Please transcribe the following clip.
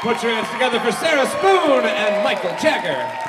Put your hands together for Sarah Spoon and Michael Jagger.